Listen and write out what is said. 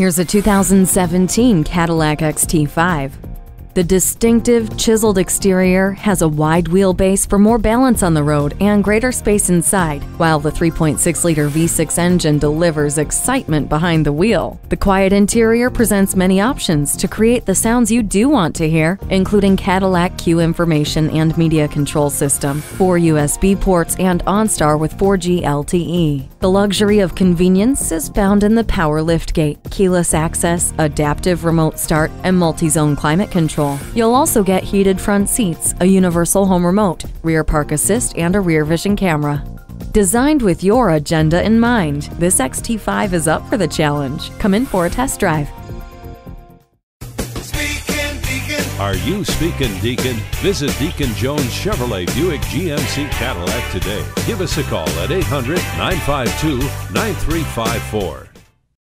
Here's a 2017 Cadillac XT5. The distinctive, chiseled exterior has a wide wheelbase for more balance on the road and greater space inside, while the 3.6-liter V6 engine delivers excitement behind the wheel. The quiet interior presents many options to create the sounds you do want to hear, including Cadillac CUE information and media control system, 4 USB ports, and OnStar with 4G LTE. The luxury of convenience is found in the power liftgate, keyless access, adaptive remote start, and multi-zone climate control. You'll also get heated front seats, a universal home remote, rear park assist, and a rear vision camera. Designed with your agenda in mind, this XT5 is up for the challenge. Come in for a test drive. Are you speaking, Deacon? Visit Deacon Jones Chevrolet Buick GMC Cadillac today. Give us a call at 800-952-9354.